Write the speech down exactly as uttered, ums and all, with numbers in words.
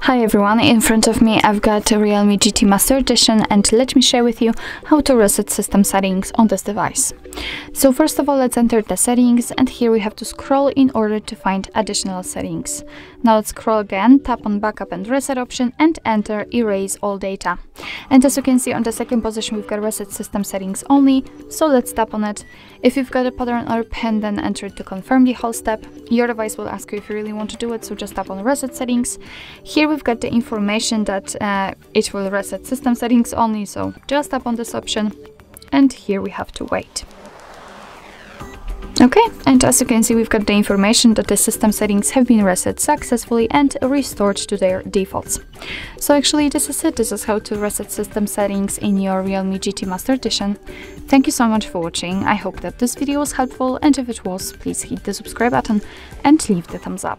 Hi everyone, in front of me I've got a Realme G T Master Edition, and let me share with you how to reset system settings on this device. So first of all, let's enter the settings, and here we have to scroll in order to find additional settings. Now let's scroll again, tap on backup and reset option and enter erase all data. And as you can see, on the second position we've got reset system settings only, so let's tap on it. If you've got a pattern or a pin, then enter it to confirm the whole step. Your device will ask you if you really want to do it, so just tap on reset settings. Here we've got the information that uh, it will reset system settings only, so just tap on this option, and here we have to wait. Okay, and as you can see, we've got the information that the system settings have been reset successfully and restored to their defaults. So actually this is it. This is how to reset system settings in your Realme G T Master Edition. Thank you so much for watching. I hope that this video was helpful, and if it was, please hit the subscribe button and leave the thumbs up.